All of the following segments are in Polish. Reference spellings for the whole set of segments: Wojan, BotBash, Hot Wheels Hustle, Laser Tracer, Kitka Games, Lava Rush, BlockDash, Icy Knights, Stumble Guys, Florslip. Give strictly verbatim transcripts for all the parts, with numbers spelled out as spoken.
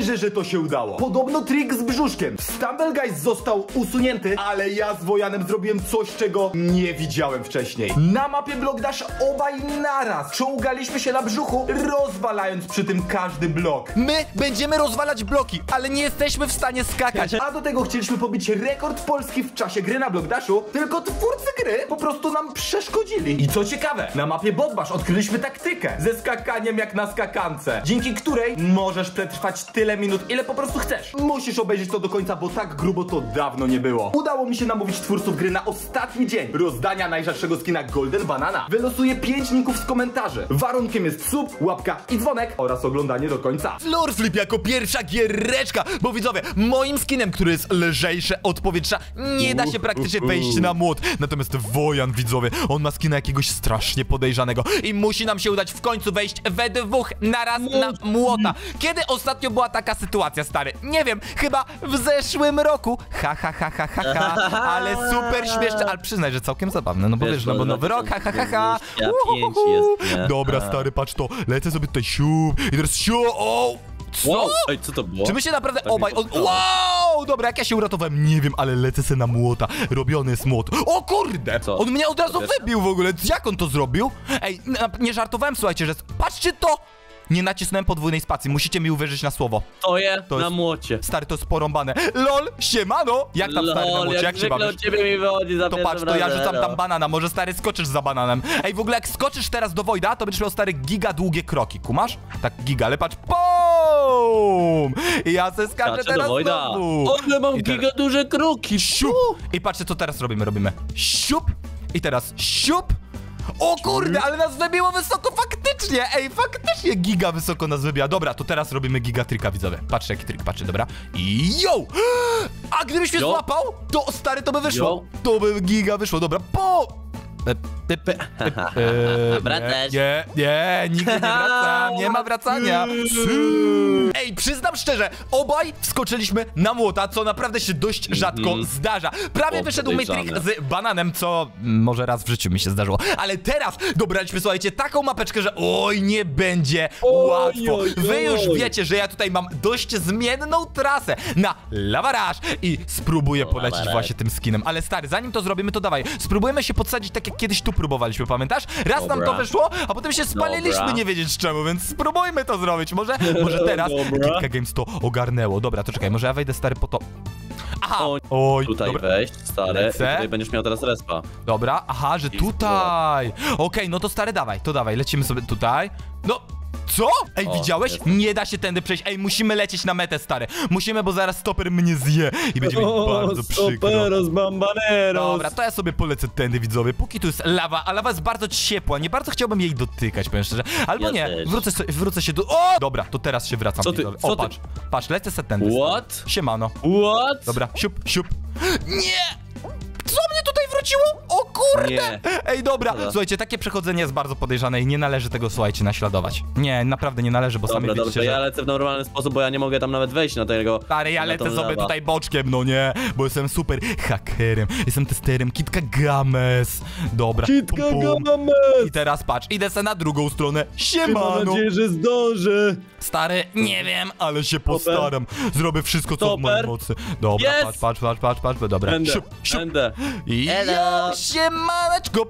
wierzę, że to się udało. Podobno trik z brzuszkiem. Stumble Guys został usunięty, ale ja z Wojanem zrobiłem coś, czego nie widziałem wcześniej. Na mapie BlockDash obaj naraz czołgaliśmy się na brzuchu, rozwalając przy tym każdy blok. My będziemy rozwalać bloki, ale nie jesteśmy w stanie skakać. A do tego chcieliśmy pobić rekord Polski w czasie gry na BlockDashu, tylko twórcy gry po prostu nam przeszkodzili. I co ciekawe, na mapie BotBash odkryliśmy taktykę ze skakaniem jak na skakance, dzięki której możesz przetrwać tyle minut, ile po prostu chcesz. Musisz obejrzeć to do końca, bo tak grubo to dawno nie było. Udało mi się namówić twórców gry na ostatni dzień rozdania najrzadszego skina Golden Banana. Wylosuję pięć linków z komentarzy. Warunkiem jest sub, łapka i dzwonek oraz oglądanie do końca. Florslip jako pierwsza giereczka, bo widzowie, moim skinem, który jest lżejszy od powietrza, nie da się praktycznie wejść na młot. Natomiast Wojan, widzowie, on ma skina jakiegoś strasznie podejrzanego i musi nam się udać w końcu wejść we dwóch naraz na młota. Kiedy ostatnio była taka sytuacja, stary? Nie wiem, chyba w zeszłym roku. Ha, ha, ha, ha, ha, ha. Ale super śmieszne, ale przyznaj, że całkiem zabawne. No bo wiesz, no bo nowy rok, ha, ha, ha, ha. Dobra, stary, patrz to. Lecę sobie tutaj siup i teraz siup. O! Co? Wow. Ej, co to było? Czy my się naprawdę tak obaj... Od... Wow! Dobra, jak ja się uratowałem, nie wiem, ale lecę se na młota. Robiony jest młot. O kurde! Co? On mnie od razu wybił w ogóle. Jak on to zrobił? Ej, nie żartowałem, słuchajcie, że... Patrzcie to! Nie nacisnąłem podwójnej spacji, musicie mi uwierzyć na słowo. To je to na jest... młocie. Stary, to jest porąbane. LOL, siemano! Jak tam, LOL, stary, na młocie? Jak, jak się bawisz? Mi wychodzi za to patrz, to ja rzucam tam banana, może stary skoczysz za bananem. Ej, w ogóle jak skoczysz teraz do Wojda, to będziesz miał, stary, giga długie kroki, kumasz? Tak, giga, ale patrz, pum! I ja se skaczę teraz do Wojda. O, ale mam giga teraz... duże kroki, siup! I patrzcie, co teraz robimy, robimy siup, i teraz siup. O kurde, ale nas wybiło wysoko faktycznie. Ej, faktycznie giga wysoko nas wybiła. Dobra, to teraz robimy giga trika, widzowie. Patrzcie, jaki trik, patrzcie, dobra. I yo! A gdybyś mnie złapał, to stary, to by wyszło. Yo. To by giga wyszło, dobra. Po! Wracasz? Nie, nie, nigdy nie wracam, nie ma wracania. Ej, przyznam szczerze, obaj wskoczyliśmy na młota, co naprawdę się dość rzadko zdarza. Prawie wyszedł mi trik z bananem, co może raz w życiu mi się zdarzyło. Ale teraz dobraliśmy, słuchajcie, taką mapeczkę, że oj, nie będzie łatwo. Wy już wiecie, że ja tutaj mam dość zmienną trasę na Lava Rush i spróbuję polecić właśnie tym skinem. Ale stary, zanim to zrobimy, to dawaj, spróbujemy się podsadzić tak jak kiedyś tu próbowaliśmy, pamiętasz? Raz Dobra. nam to wyszło, a potem się spaliliśmy, Dobra. nie wiedzieć czemu, więc spróbujmy to zrobić. Może, może teraz Kitka Games to ogarnęło. Dobra, to czekaj, może ja wejdę, stary, po to... Aha! Oj, tutaj dobra. Wejść, stary, tutaj będziesz miał teraz respa. Dobra, aha, że tutaj! Okej, okay, no to stary, dawaj, to dawaj, lecimy sobie tutaj. No... Co? Ej, o, widziałeś? Jest. Nie da się tędy przejść. Ej, musimy lecieć na metę, stary. Musimy, bo zaraz stoper mnie zje i będzie mi bardzo przykro. Dobra, to ja sobie polecę tędy, widzowie. Póki tu jest lawa, a lawa jest bardzo ciepła. Nie bardzo chciałbym jej dotykać, powiem szczerze. Albo ja nie, wrócę, wrócę się do... O! Dobra, to teraz się wracam, co ty, widzowie. O, patrz, patrz, lecę se tędy. What? Stary. Siemano. What? Dobra, siup, siup. Nie! Co mnie tutaj wróciło? O kurde! Nie. Ej, dobra. dobra, słuchajcie, takie przechodzenie jest bardzo podejrzane i nie należy tego, słuchajcie, naśladować. Nie, naprawdę nie należy, bo dobra, sami dobra, wiecie, że... ja lecę w normalny sposób, bo ja nie mogę tam nawet wejść na tego... Stary, ja lecę sobie tutaj boczkiem, no nie, bo jestem super hakerem, jestem testerem, Kitka Games. Dobra, Kitka Games! I teraz patrz, idę se na drugą stronę, siemano! Mam nadzieję, że zdążę! Stary, nie wiem, ale się postaram. Zrobię wszystko, co w mojej mocy. Dobra, yes. patrz, patrz, patrz, patrz, patrz, dobra. Będę, siup, siup. Będę. I ja siemaneczko.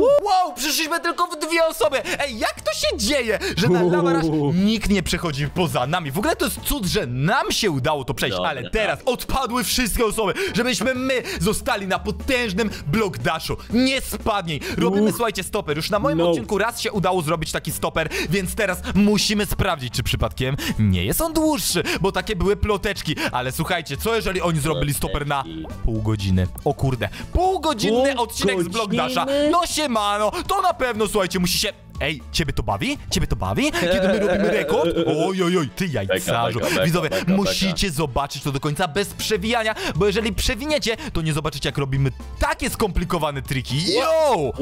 Wow, przyszliśmy tylko w dwie osoby. Ej, jak to się dzieje, że na Lava Rush nikt nie przechodzi poza nami? W ogóle to jest cud, że nam się udało to przejść, Dobre, ale teraz tak. odpadły wszystkie osoby, żebyśmy my zostali na potężnym BlockDashu. Nie spadnij. Robimy, Uch. słuchajcie, stoper. Już na moim no. odcinku raz się udało zrobić taki stoper, więc teraz musimy sprawdzić, czy przypadkiem nie jest on dłuższy, bo takie były ploteczki. Ale słuchajcie, co jeżeli oni zrobili stoper na pół godziny? O kurde, półgodzinny pół odcinek godziny. z BlockDasha. No siemano, to na pewno, słuchajcie, musi się... Ej, ciebie to bawi? Ciebie to bawi? Kiedy my robimy rekord? Oj, oj, oj, ty jajcarzu. Widzowie, musicie zobaczyć to do końca bez przewijania, bo jeżeli przewiniecie, to nie zobaczycie, jak robimy takie skomplikowane triki. Yo!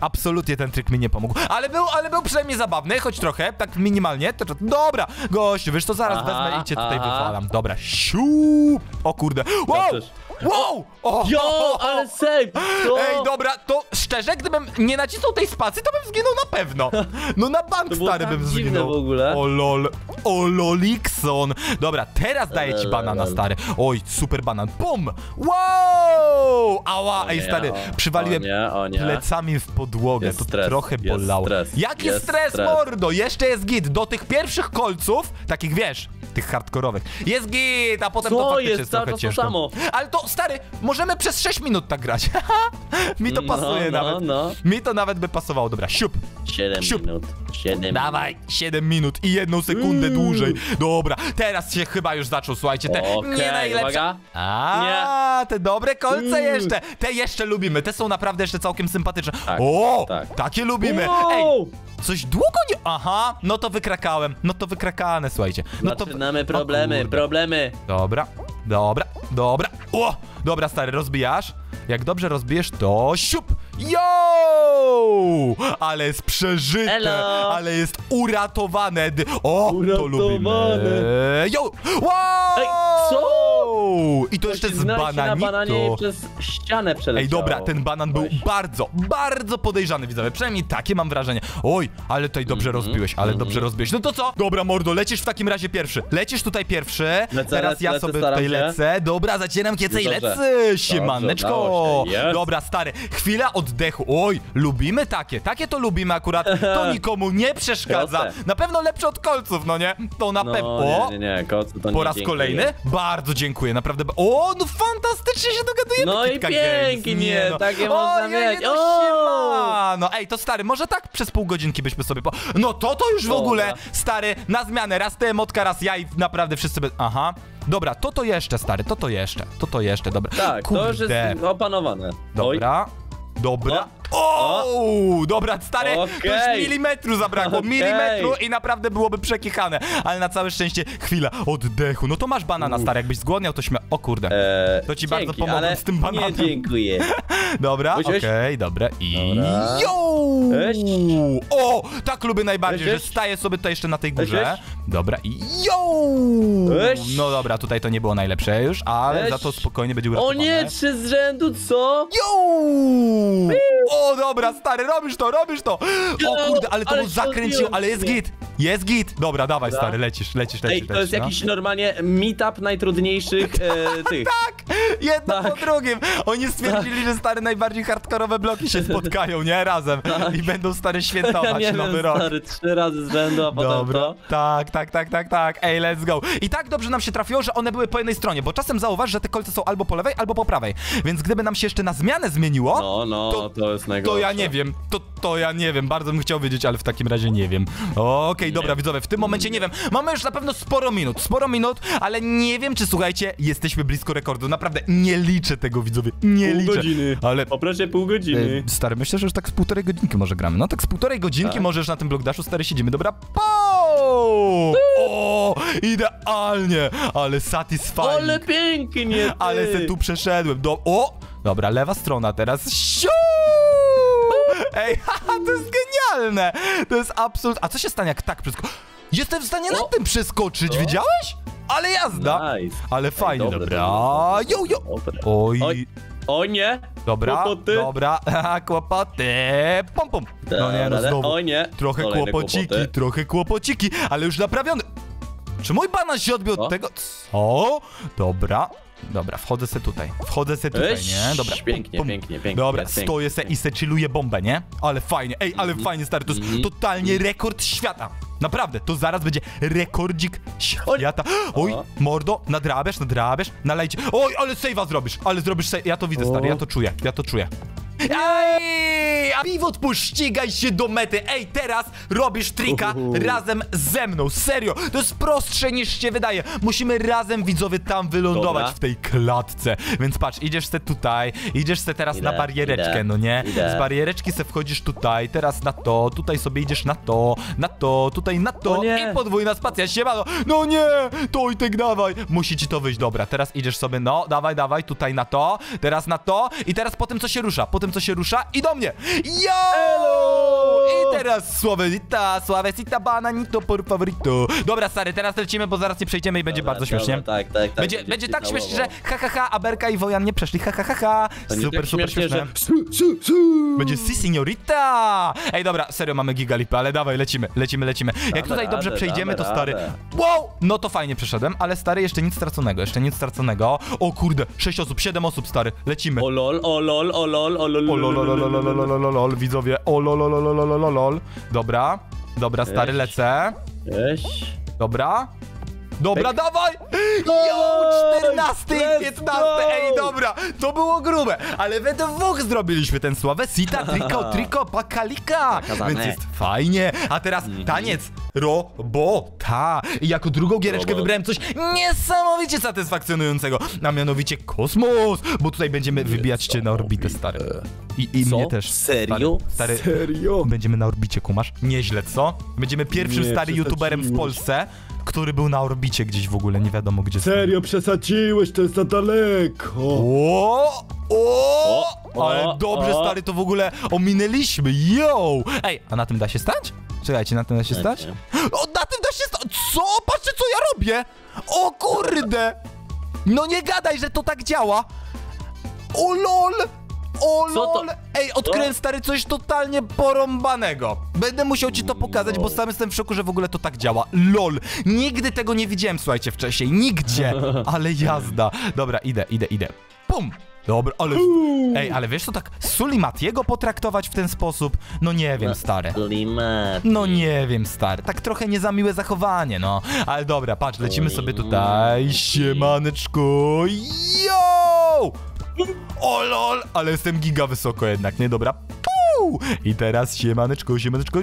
Absolutnie ten tryk mi nie pomógł. Ale był, ale był przynajmniej zabawny, choć trochę, tak minimalnie. Dobra, gościu, wiesz to zaraz aha, wezmę i cię tutaj aha. wywalam. Dobra, siu. O kurde. Wow! Wow! O, jo, o, o. ale save! To... Ej, dobra, to szczerze, gdybym nie nacisnął tej spacji, to bym zginął na pewno. No na bank stary bym zginął. W ogóle. O lol, o lolikson. Dobra, teraz daję ci banana, stary. Oj, super banan. Bum! Wow! Ała, o ej nie, stary, o, przywaliłem o nie, o nie. plecami w podłogę. Jest to stres, trochę bolało. Jest Jaki jest stres, stres, mordo? Jeszcze jest git. Do tych pierwszych kolców, takich wiesz, tych hardkorowych, jest git, a potem Co to faktycznie jest, jest trochę ciężko. To samo. Ale to stary, możemy przez sześć minut tak grać. Mi to pasuje no, no, nawet. No. Mi to nawet by pasowało. Dobra, siup. siedem minut. siedem Dawaj, minut. siedem minut i jedną sekundę Uuu. dłużej. Dobra, teraz się chyba już zaczął, słuchajcie. Te okay, nie najlepsze. A, nie. te dobre kolce Uuu. jeszcze. Te jeszcze lubimy. Te są naprawdę jeszcze całkiem sympatyczne. Tak, o, tak. takie lubimy. Wow. Ej, coś długo nie... Aha, no to wykrakałem. No to wykrakane, słuchajcie. No Zaczynamy to... problemy, problemy. Dobra, dobra, dobra. O, dobra, stary, rozbijasz. Jak dobrze rozbijesz, to siup! Yo! Ale jest przeżyte! Hello. Ale jest uratowane! O! Uratowane. To lubimy! Yo! Wow! Ej, co? I to Ktoś jeszcze z bananito. Na przez ścianę przeleciało. Ej, dobra, ten banan był Weź. bardzo, bardzo podejrzany, widzowie. Przynajmniej takie mam wrażenie. Oj, ale tutaj dobrze mm -hmm. rozbiłeś, ale mm -hmm. dobrze rozbiłeś. No to co? Dobra, mordo, lecisz w takim razie pierwszy. Lecisz tutaj pierwszy. Lecę, Teraz lecę, ja lecę, sobie tutaj się. lecę. Dobra, zacieram kiecę i lecę. Siemaneczko. Yes. Dobra, stary, chwila oddechu. Oj, lubimy takie, takie to lubimy akurat. To nikomu nie przeszkadza. Na pewno lepsze od kolców, no nie? To na no, pewno. Nie, nie, nie. Kolce to nie Po raz dziękuję. kolejny? Bardzo dziękuję, naprawdę. O, no fantastycznie się dogadujemy. No Kitka i pięknie, nie, no. takie można mieć. O, o! No ej, to stary, może tak przez pół godzinki byśmy sobie po... No to to już w Dobra. ogóle, stary, na zmianę. Raz ty, Motka, raz ja i naprawdę wszyscy... By... Aha. Dobra, to to jeszcze, stary, to to jeszcze, to to jeszcze, dobra. Tak, Kurde. to już jest opanowane. Dobra, Oj. dobra. O! o! Dobra, stary, okay. już milimetru zabrakło, okay. milimetru i naprawdę byłoby przekichane. Ale na całe szczęście chwila oddechu. No to masz banana, stary, jakbyś zgłodniał, to śmia... O kurde, eee, to ci dzięki, bardzo pomogłem z tym bananem. Nie, dziękuję. Dobra, okej, okay, dobra i... Dobra. O, tak lubię najbardziej, Weź. że staję sobie tutaj jeszcze na tej górze. Weź. Dobra i... Weź. No dobra, tutaj to nie było najlepsze już, ale Weź. za to spokojnie będzie uratowane. O nie, trzy z rzędu, co? Yo! O, dobra, stary, robisz to, robisz to! O kurde, ale to ale zakręciło, ale jest git! Jest git! Dobra, dawaj, dobra. stary, lecisz, lecisz, lecisz. Ej, to jest lecisz, jakiś no. normalnie meetup najtrudniejszych e, tych. Tak! Jedno tak. po drugim! Oni stwierdzili, tak. że stary, najbardziej hardkorowe bloki się spotkają, nie? Razem. Tak. I będą, stary, świętować ja nowy wiem, rok. stary, trzy razy z rzędu, a potem dobra. to. Tak, tak, tak, tak, tak. Ej, let's go. I tak dobrze nam się trafiło, że one były po jednej stronie, bo czasem zauważ, że te kolce są albo po lewej, albo po prawej. Więc gdyby nam się jeszcze na zmianę zmieniło... No, no, to, to jest najgorsze. To ja nie wiem, to, to ja nie wiem. Bardzo bym chciał wiedzieć, ale w takim razie nie wiem. Okej, okay, dobra, widzowie, w tym momencie nie wiem. Mamy już na pewno sporo minut, sporo minut, ale nie wiem, czy słuchajcie, jesteśmy blisko rekordu. Naprawdę nie liczę tego, widzowie, nie pół liczę. Godziny. Ale... Poproszę pół godziny. E, stary, myślę, że już tak z półtorej godzinki może gramy. No tak z półtorej godzinki tak. może już na tym BlockDashu, stary, siedzimy. Dobra, po! O, idealnie, ale satisfying. Ale pięknie, ty. Ale se tu przeszedłem. Do... O, dobra, lewa strona teraz. Siu! Ej, haha, to jest genialne! To jest absolutnie... A co się stanie, jak tak przeskoczy? Jestem w stanie nad tym przeskoczyć, o. widziałeś? Ale jazda! Nice. Ale fajnie, Ej, dobra. Jo, jo! Oj... Oj. O nie! Dobra, kłopoty. dobra, kłopoty, pom pom. No nie, no znowu. O nie. Trochę Kolejne kłopociki, kłopoty. trochę kłopociki, ale już naprawiony. Czy mój banan się odbił od tego? Co? Dobra. Dobra, wchodzę se tutaj, wchodzę se tutaj, nie? Dobra, pięknie, pum, pum. pięknie, pięknie. Dobra, pięknie, stoję se i se chilluję bombę, nie? Ale fajnie, ej, ale mm -hmm. fajnie, stary, to jest mm -hmm. totalnie rekord świata. Naprawdę, to zaraz będzie rekordzik świata. Oj, mordo, nadrabiasz, nadrabiasz, nalejcie. Oj, ale save'a zrobisz, ale zrobisz save. Ja to widzę, stary, ja to czuję, ja to czuję. Ej, a Pivot, pościgaj się do mety. Ej, teraz robisz trika Uhuhu. razem ze mną. Serio, to jest prostsze niż się wydaje. Musimy razem, widzowie, tam wylądować Dobra. w tej klatce. Więc patrz, idziesz se tutaj, idziesz se teraz idę, na bariereczkę, idę, no nie? Idę. Z bariereczki se wchodzisz tutaj, teraz na to, tutaj sobie idziesz na to, na to, tutaj na to i podwójna spacja, siemano. No nie, to i tak dawaj. Musi ci to wyjść. Dobra, teraz idziesz sobie, no, dawaj, dawaj, tutaj na to, teraz na to i teraz po tym, co się rusza, po tym tym, co się rusza i do mnie. Yo! I teraz sławecita, sławecita bananito por favorito. Dobra, stary, teraz lecimy, bo zaraz nie przejdziemy i będzie dobra, bardzo śmiesznie. Dobra, tak, tak, tak. Będzie, będzie, będzie tak śmiesznie, że ha, ha, ha, Aberka i Wojan nie przeszli, ha, ha, ha, ha. Super, tak super śmieszne. Że... Będzie si, signorita. Ej, dobra, serio, mamy gigalipy, ale dawaj, lecimy, lecimy, lecimy. Jak damy tutaj radę, dobrze przejdziemy, to stary... Radę. Wow! No to fajnie przeszedłem, ale stary, jeszcze nic straconego, jeszcze nic straconego. O kurde, sześć osób, siedem osób, stary, lecimy. O lol, o lol, o lol, o lol, o lol, o lol, o lol, o lol, o lol, widzowie, o lol, o lol, o lol, o lol. Dobra, dobra, stary, lecę. Cześć. Dobra. Dobra, Pek. Dawaj! Yo, czternaście i piętnaście, ej, dobra, to było grube, ale we dwóch zrobiliśmy ten sławesita, triko, triko, pakalika, więc jest fajnie, a teraz taniec, robota, i jako drugą giereczkę Robot. wybrałem coś niesamowicie satysfakcjonującego, a mianowicie kosmos, bo tutaj będziemy wybijać cię na orbitę, stary, i, i mnie też, serio? Stary, serio? Będziemy na orbicie, kumasz, nieźle, co? Będziemy pierwszym, Nie, stary, youtuberem w Polsce, który był na orbicie gdzieś w ogóle, nie wiadomo gdzie. Serio, przesadziłeś, to jest za daleko. O, o, o, ale dobrze, o. stary, to w ogóle ominęliśmy, yo! Ej, a na tym da się stać? Czekajcie, na tym da się stać? O, na tym da się stać! Co? Patrzcie, co ja robię! O kurde! No nie gadaj, że to tak działa! O lol! O lol! Ej, odkryłem, stary, coś totalnie porąbanego. Będę musiał ci to pokazać, bo sam jestem w szoku, że w ogóle to tak działa. Lol. Nigdy tego nie widziałem, słuchajcie, wcześniej. Nigdzie. Ale jazda. Dobra, idę, idę, idę. Pum! Dobra, ale... Ej, ale wiesz, to tak Sulimatiego potraktować w ten sposób? No nie wiem, stary. No nie wiem, stary. Tak trochę niezamiłe zachowanie, no. Ale dobra, patrz, lecimy sobie tutaj. Siemaneczku. Yo! O lol, ale jestem giga wysoko jednak, nie? Dobra. Puu! I teraz siemaneczko, siemaneczko.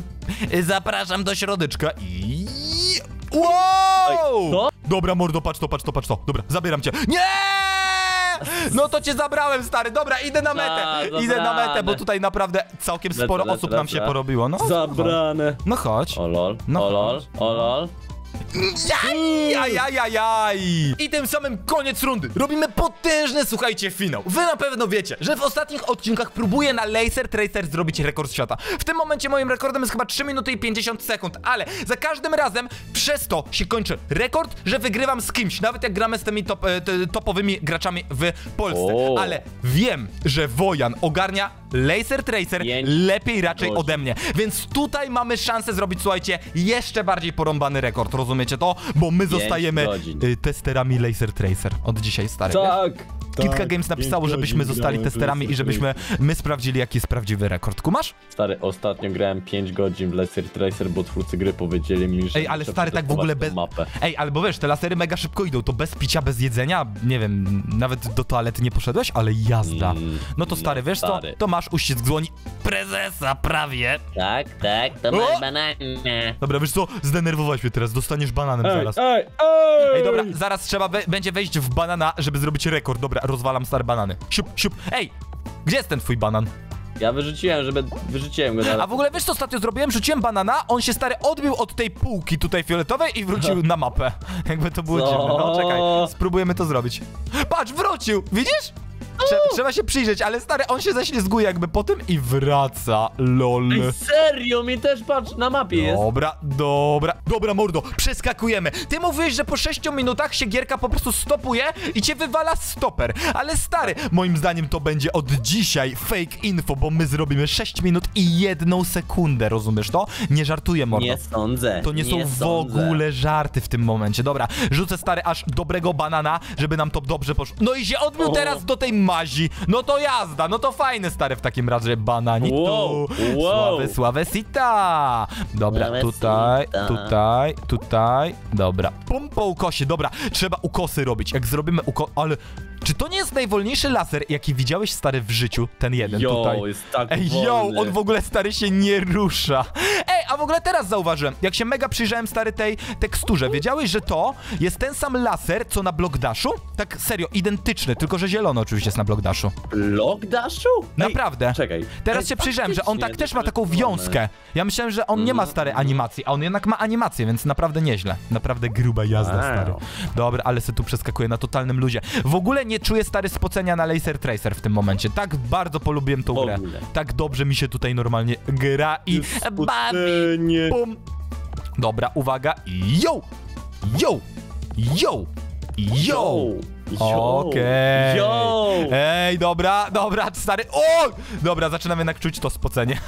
Zapraszam do środeczka i... Wow! Dobra, mordo, patrz to, patrz to, patrz to. Dobra, zabieram cię. Nie! No to cię zabrałem, stary, dobra, idę na metę, A, idę na metę, bo tutaj naprawdę całkiem sporo lecę, lecę, osób lecę. nam się porobiło. No, zabrane. No chodź. O lol, no, o lol, o lol. Jaj, jaj, jaj, jaj. I tym samym koniec rundy. Robimy potężny, słuchajcie, finał. Wy na pewno wiecie, że w ostatnich odcinkach próbuję na Laser Tracer zrobić rekord świata. W tym momencie moim rekordem jest chyba trzy minuty i pięćdziesiąt sekund, ale za każdym razem przez to się kończy rekord, że wygrywam z kimś, nawet jak gramy z tymi top, topowymi graczami w Polsce. O. Ale wiem, że Wojan ogarnia Laser Tracer Pięć. lepiej raczej Boże. ode mnie, więc tutaj mamy szansę zrobić, słuchajcie, jeszcze bardziej porąbany rekord, rozumiecie to? Bo my zostajemy y, testerami Laser Tracer od dzisiaj, stary. Tak! Tak, Kitka Games napisało, żebyśmy zostali testerami i żebyśmy my sprawdzili, jaki jest prawdziwy rekord. Kumasz? Stary, ostatnio grałem pięć godzin w Laser Tracer, bo twórcy gry powiedzieli mi, że... Ej, ale stary, tak w ogóle bez... Mapę. Ej, albo wiesz, te lasery mega szybko idą, to bez picia, bez jedzenia, nie wiem, nawet do toalety nie poszedłeś, ale jazda. No to stary, wiesz co, to masz uścisk dłoni prezesa prawie. Tak, tak, to masz bananę. Dobra, wiesz co, zdenerwowałeś mnie teraz, dostaniesz bananem zaraz. Ej, ej, ej, dobra, zaraz trzeba będzie wejść w banana, żeby zrobić rekord, dobra. Rozwalam stare banany. Siup, siup. Ej, gdzie jest ten twój banan? Ja wyrzuciłem, żeby... wyrzuciłem go. Dalej. A w ogóle wiesz, co ostatnio zrobiłem? Rzuciłem banana, on się, stary, odbił od tej półki tutaj fioletowej i wrócił na mapę. Jakby to było dziwne. No, czekaj, spróbujemy to zrobić. Patrz, wrócił, widzisz? Trze trzeba się przyjrzeć, ale stary, on się zaślizguje jakby po tym i wraca, lol. Ej, serio, mi też, patrz, na mapie jest. Dobra, dobra, dobra, mordo, przeskakujemy. Ty mówiłeś, że po sześciu minutach się gierka po prostu stopuje i cię wywala stoper. Ale stary, moim zdaniem to będzie od dzisiaj fake info, bo my zrobimy sześć minut i jedną sekundę, rozumiesz to? Nie żartuję, mordo. Nie sądzę. To nie, nie są sądzę. w ogóle żarty w tym momencie. Dobra, rzucę, stary, aż dobrego banana, żeby nam to dobrze poszło. No i się odbił o. teraz do tej mazi, no to jazda, no to fajne, stary, w takim razie bananitu. Wow, wow. Sławe, sławe sita. Dobra, sławe tutaj, sita. tutaj, tutaj, dobra. Pum po ukosie, dobra, trzeba ukosy robić. Jak zrobimy ukos... Ale czy to nie jest najwolniejszy laser, jaki widziałeś, stary, w życiu? Ten jeden yo, tutaj. Yo, jest tak wolny. Ej, yo, on w ogóle, stary, się nie rusza. Ej, a w ogóle teraz zauważyłem, jak się mega przyjrzałem, stary, tej teksturze. Wiedziałeś, że to jest ten sam laser, co na BlockDashu? Tak serio, identyczny, tylko że zielony oczywiście jest na BlockDashu. BlockDashu? Naprawdę. Ej, czekaj. Teraz Ej, się przyjrzałem, że on tak też ma taką wiązkę. Ja myślałem, że on nie ma starej animacji, a on jednak ma animację, więc naprawdę nieźle. Naprawdę gruba jazda, wow. Stary. Dobra, ale se tu przeskakuję na totalnym luzie. W ogóle nie czuję, stary, spocenia na Laser Tracer w tym momencie. Tak bardzo polubiłem tą grę. Tak dobrze mi się tutaj normalnie gra i bawi. Pum. Dobra, uwaga. Yo! Yo! Yo! Yo! Okej. Okay. Ej, dobra, dobra, stary. O! Dobra, zaczynam jednak czuć to spocenie.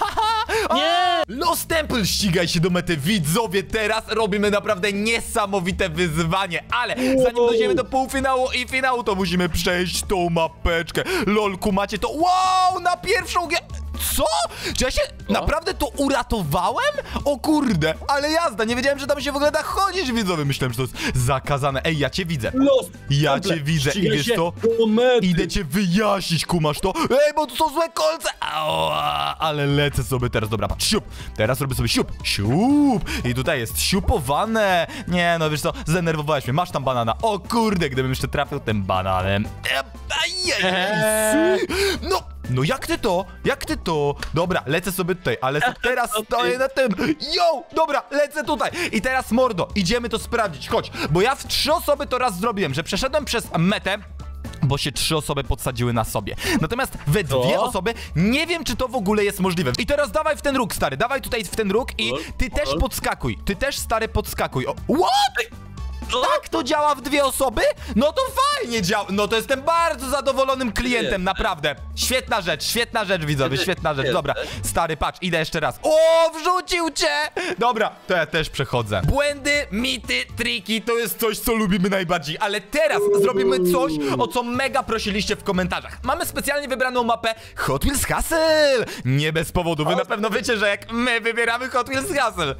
Nie! Lost Temple, ścigaj się do mety. Widzowie, teraz robimy naprawdę niesamowite wyzwanie. Ale zanim dojdziemy do półfinału i finału, to musimy przejść tą mapeczkę. Lolku, macie to. Wow, na pierwszą gę... Co? Czy ja się Co? naprawdę to uratowałem? O kurde, ale jazda, nie wiedziałem, że tam się w ogóle da chodzić, widzowie. Myślałem, że to jest zakazane. Ej, ja cię widzę. Lost, ja komple. cię widzę i wiesz co? Idę cię wyjaśnić, kumasz to. Ej, bo tu są złe kolce. Ała, ale lecę sobie teraz, dobra, patrz, siup. Teraz robię sobie siup, siup. I tutaj jest siupowane. Nie, no wiesz co, zdenerwowałeś mnie, masz tam banana. O kurde, gdybym jeszcze trafił tym bananem. Ej, no. No jak ty to? Jak ty to? Dobra, lecę sobie tutaj, ale teraz stoję na tym. Yo! Dobra, lecę tutaj. I teraz, mordo, idziemy to sprawdzić, chodź. Bo ja w trzy osoby to raz zrobiłem, że przeszedłem przez metę, bo się trzy osoby podsadziły na sobie. Natomiast we dwie osoby nie wiem, czy to w ogóle jest możliwe. I teraz dawaj w ten róg, stary, dawaj tutaj w ten róg i ty też podskakuj. Ty też, stary, podskakuj. O, what? Tak to działa w dwie osoby? No to fajnie działa. No to jestem bardzo zadowolonym klientem, naprawdę. Świetna rzecz, świetna rzecz, widzowie, świetna rzecz. Dobra, stary, patrz, idę jeszcze raz. O, wrzucił cię! Dobra, to ja też przechodzę. Błędy, mity, triki to jest coś, co lubimy najbardziej. Ale teraz zrobimy coś, o co mega prosiliście w komentarzach. Mamy specjalnie wybraną mapę Hot Wheels Hustle. Nie bez powodu, wy na pewno wiecie, że jak my wybieramy Hot Wheels Hustle,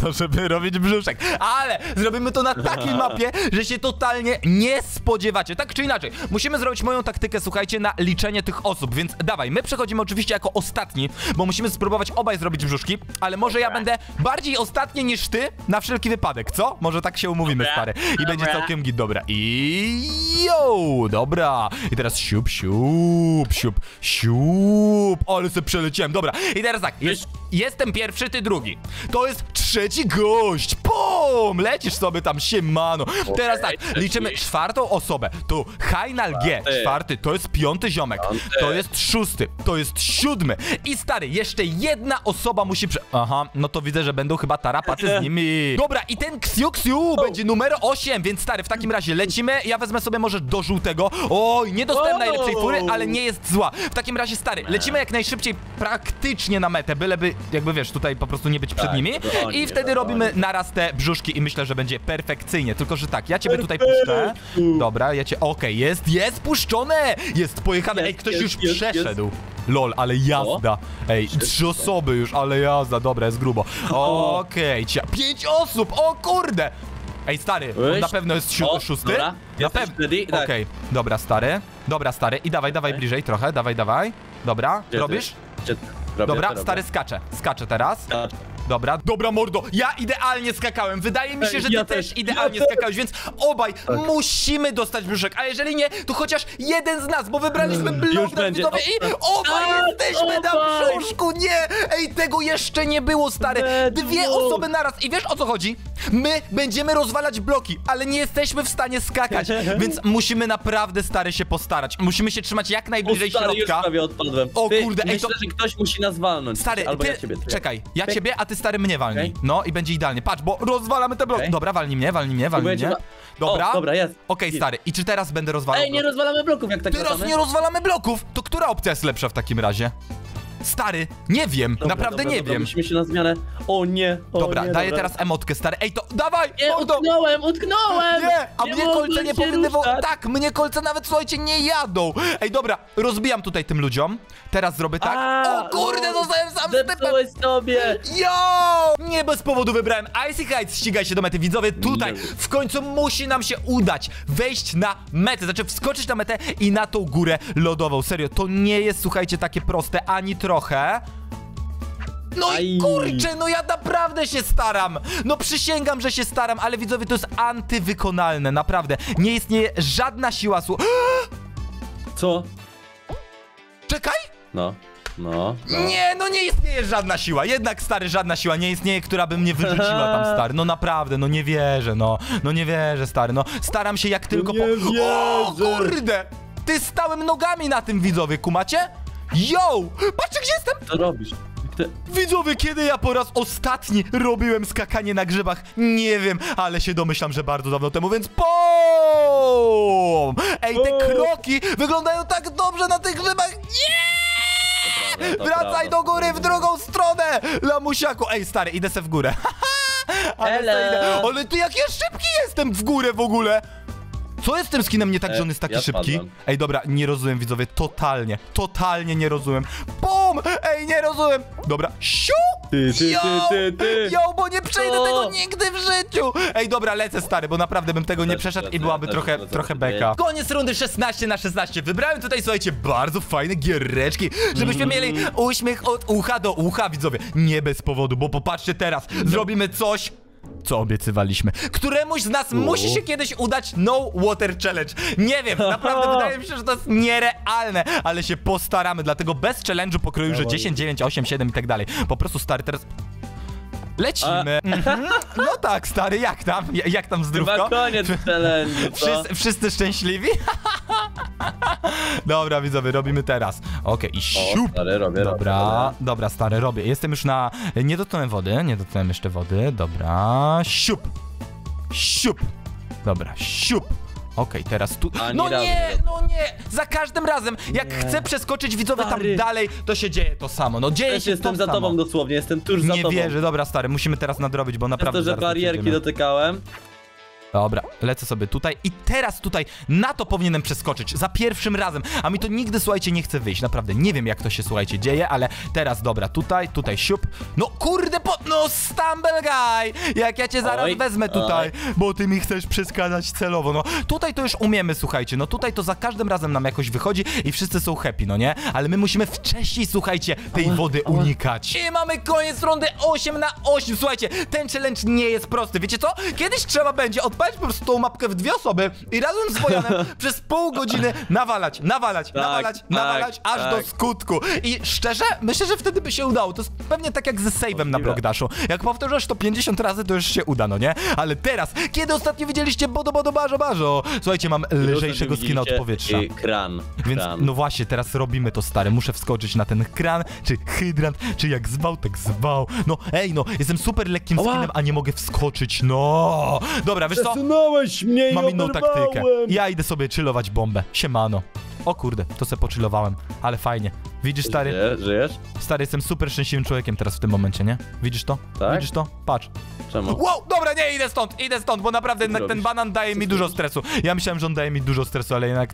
to żeby robić brzuszek. Ale zrobimy to na takim mapie, że się totalnie nie spodziewacie. Tak czy inaczej, musimy zrobić moją taktykę, słuchajcie, na liczenie tych osób. Więc dawaj, my przechodzimy oczywiście jako ostatni, bo musimy spróbować obaj zrobić brzuszki. Ale może ja będę bardziej ostatni niż ty, na wszelki wypadek, co? Może tak się umówimy, dobra, stary. I dobra, będzie całkiem git, dobra. I yo, dobra. I teraz siup, siup, siup, siup. Ale se przeleciałem, dobra. I teraz tak, jest, jestem pierwszy, ty drugi. To jest trzeci gość. Pum, lecisz sobie tam, siemano. Teraz tak, liczymy czwartą osobę. Tu Hajnal G, czwarty, to jest piąty ziomek. To jest szósty, to jest siódmy. I stary, jeszcze jedna osoba musi prze... Aha, no to widzę, że będą chyba tarapaty z nimi. Dobra, i ten Ksiu Ksiu będzie numer osiem, więc stary, w takim razie lecimy. Ja wezmę sobie może do żółtego. Oj, nie dostałem najlepszej fury, ale nie jest zła. W takim razie, stary, lecimy jak najszybciej praktycznie na metę, byleby, jakby wiesz, tutaj po prostu nie być przed nimi. I wtedy robimy naraz te brzuszki i myślę, że będzie perfekcyjnie. Tylko że tak, ja ciebie tutaj puszczę. Dobra, ja cię... Okej, okay, jest, jest puszczone! Jest pojechane. Ej, ktoś już przeszedł. Lol, ale jazda. Ej, trzy osoby już, ale jazda. Dobra, jest grubo. Okej, okay, pięć osób, o kurde! Ej, stary, on na pewno jest siódmy, szósty? Na pewno. Okej, okay, dobra, stary. Dobra, stary. I dawaj, dawaj bliżej trochę, dawaj, dawaj. Dobra, robisz? Dobra, stary, skacze. Skacze teraz. Dobra, dobra, mordo, ja idealnie skakałem. Wydaje mi się, że ty ja też, też idealnie ja skakałeś, więc obaj tak. musimy dostać brzuszek. A jeżeli nie, to chociaż jeden z nas, bo wybraliśmy BlockDash i obaj a, jesteśmy na brzuszku. Nie, ej, tego jeszcze nie było, stary. Dwie osoby naraz i wiesz, o co chodzi? My będziemy rozwalać bloki, ale nie jesteśmy w stanie skakać, więc musimy naprawdę, stary, się postarać. Musimy się trzymać jak najbliżej o, stary, środka. Już odpadłem. O ty, kurde, ej, myślę, to... że ktoś musi nas walnąć. Stary, albo ty... ja ciebie, ty... czekaj, ja ciebie, a ty, stary, mnie walni. Okay. No i będzie idealnie. Patrz, bo rozwalamy te bloki. Okay. Dobra, walni mnie, walni mnie, walni mnie. Dobra. O, dobra, jest. Okej, okay, stary. I czy teraz będę rozwalał? Ej, nie blok? rozwalamy bloków, jak tak Teraz rozwalamy? nie rozwalamy bloków. To która opcja jest lepsza w takim razie? Stary, nie wiem, dobra, naprawdę dobra, nie dobra, wiem. Musimy się na zmianę. O nie, o Dobra, nie, daję dobra. teraz emotkę, stary. Ej, to dawaj! Nie, mordo. utknąłem, utknąłem! Nie, a nie mnie kolce nie powinny... Tak, mnie kolce nawet, słuchajcie, nie jadą. Ej, dobra, rozbijam tutaj tym ludziom. Teraz zrobię tak. A, o kurde, zostałem sam zepsułeś sobie. Yo! Nie bez powodu wybrałem Icy Knights, ścigaj się do mety, widzowie. Tutaj nie. w końcu musi nam się udać wejść na metę, znaczy wskoczyć na metę i na tą górę lodową. Serio, to nie jest, słuchajcie, takie proste, ani trochę. No i kurczę, no ja naprawdę się staram. No przysięgam, że się staram, ale widzowie, to jest antywykonalne, naprawdę. Nie istnieje żadna siła słów. Co? Czekaj! No. No, no. Nie, no nie istnieje żadna siła, jednak stary, żadna siła nie istnieje, która by mnie wyrzuciła tam, stary. No naprawdę, no nie wierzę, no. No nie wierzę, stary, no. Staram się jak tylko po... O kurde! Ty stałem nogami na tym, widzowie, kumacie? Yo! Patrzcie, gdzie jestem! Co robisz? Widzowie, kiedy ja po raz ostatni robiłem skakanie na grzybach, nie wiem, ale się domyślam, że bardzo dawno temu, więc pom! Ej, te kroki wyglądają tak dobrze na tych grzybach! Nie! Dobra, dobra, wracaj do góry w drugą stronę, lamusiaku. Ej, stary, idę se w górę. Ale, idę. Ale ty, jak ja szybki jestem w górę w ogóle. Co jest z tym skinem nie tak, że on jest taki ja szybki? Spadłem. Ej, dobra, nie rozumiem, widzowie, totalnie, totalnie nie rozumiem. Bum! Ej, nie rozumiem. Dobra, siu! Ty, ty, yo! Ty, ty, ty. Yo, bo nie przejdę o! tego nigdy w życiu. Ej, dobra, lecę, stary, bo naprawdę bym tego nie przeszedł i byłaby trochę, trochę beka. Koniec rundy szesnaście na szesnaście. Wybrałem tutaj, słuchajcie, bardzo fajne giereczki, żebyśmy mieli uśmiech od ucha do ucha, widzowie. Nie bez powodu, bo popatrzcie teraz, zrobimy coś, co obiecywaliśmy. Któremuś z nas U. musi się kiedyś udać No Water Challenge. Nie wiem, naprawdę wydaje mi się, że to jest nierealne, ale się postaramy, dlatego bez challenge'u pokroju, że dziesięć, dziewięć, osiem, siedem i tak dalej. Po prostu, stary, teraz... Lecimy. Mhm. No tak, stary, jak tam? Jak tam zdrówko? Chyba koniec challenge, Wszyscy, wszyscy szczęśliwi? Dobra, widzowie, robimy teraz. Okej, i siup. Stary, robię, dobra, robię. Dobra, stary, robię. Jestem już na... Nie dotknąłem wody, nie dotknąłem jeszcze wody. Dobra, siup. Siup. Dobra, siup. Okej, okay, teraz tu... Ani no razu. Nie, no nie! Za każdym razem, jak nie. chcę przeskoczyć, widzowie, stary, tam dalej, to się dzieje to samo. No dzieje Też się jestem to za samo. Tobą dosłownie, jestem tuż nie za tobą. Nie wierzę, dobra, stary, musimy teraz nadrobić, bo naprawdę... Przez to, że barierki dotykałem. Dobra, lecę sobie tutaj i teraz tutaj na to powinienem przeskoczyć, za pierwszym razem. A mi to nigdy, słuchajcie, nie chce wyjść, naprawdę. Nie wiem, jak to się, słuchajcie, dzieje, ale teraz, dobra, tutaj, tutaj, siup. No kurde, po... no Stumble Guy! Jak ja cię zaraz oj, wezmę tutaj, oj. bo ty mi chcesz przeskazać celowo, no. Tutaj to już umiemy, słuchajcie, no tutaj to za każdym razem nam jakoś wychodzi i wszyscy są happy, no nie? Ale my musimy wcześniej, słuchajcie, tej wody unikać. I mamy koniec rundy osiem na osiem, słuchajcie, ten challenge nie jest prosty, wiecie co? Kiedyś trzeba będzie od po prostu tą mapkę w dwie osoby i razem z Wojanem przez pół godziny nawalać, nawalać, tak, nawalać, tak, nawalać, aż tak. do skutku. I szczerze, myślę, że wtedy by się udało. To jest pewnie tak jak ze save'em na BlockDashu. Jak powtarzasz to pięćdziesiąt razy, to już się uda, no nie? Ale teraz, kiedy ostatnio widzieliście bodo, bodo, barzo, barzo? Słuchajcie, mam lżejszego skina od powietrza. I kran, Więc, kran. no właśnie, teraz robimy to, stary. Muszę wskoczyć na ten kran, czy hydrant, czy jak zwał, tak zwał. No, ej, no, jestem super lekkim Oła. skinem, a nie mogę wskoczyć, no. Dobra, wiesz, Przesunąłeś mnie i mam inną taktykę. Ja idę sobie chillować bombę. Siemano. O kurde, to se pochillowałem, ale fajnie. Widzisz, stary? Żyjesz? Żyjesz? Stary, jestem super szczęśliwym człowiekiem teraz w tym momencie, nie? Widzisz to? Tak? Widzisz to? Patrz. Czemu? Wow, dobra, nie, idę stąd, idę stąd, bo naprawdę jednak robisz? ten banan daje Co mi dużo robisz? stresu. Ja myślałem, że on daje mi dużo stresu, ale jednak,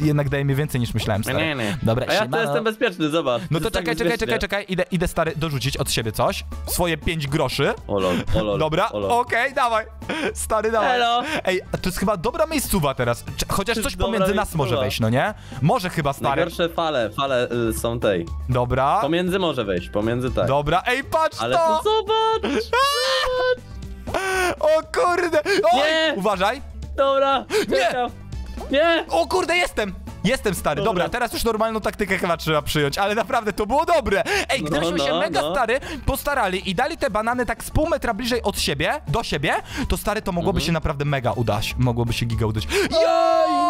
jednak daje mi więcej niż myślałem, stary. Nie, nie. Dobra, A ja siemano. to jestem bezpieczny, zobacz. No to czekaj, czekaj, czekaj, czekaj, idę, idę, stary, dorzucić od siebie coś. Swoje pięć groszy. O lol, o lol, dobra, okej, okay, dawaj. Stary, dawaj. Hello. Ej, to jest chyba dobra miejscowa teraz. Chociaż coś dobra pomiędzy nas miejscowa. może wejść, no nie? Może chyba, stary. Najgorsze fale, fale y, są tej. Dobra. Pomiędzy może wejść, pomiędzy tak. Dobra, ej, patrz Ale to! Ale zobacz! O kurde! Oj, nie! Uważaj! Dobra! Nie! Nie! O kurde, jestem! Jestem, stary, dobra. dobra, teraz już normalną taktykę chyba trzeba przyjąć, ale naprawdę to było dobre. Ej, gdybyśmy no, no, się mega, no. stary, postarali i dali te banany tak z pół metra bliżej od siebie, do siebie, to, stary, to mogłoby mhm. się naprawdę mega udać. Mogłoby się giga udać. Jaj!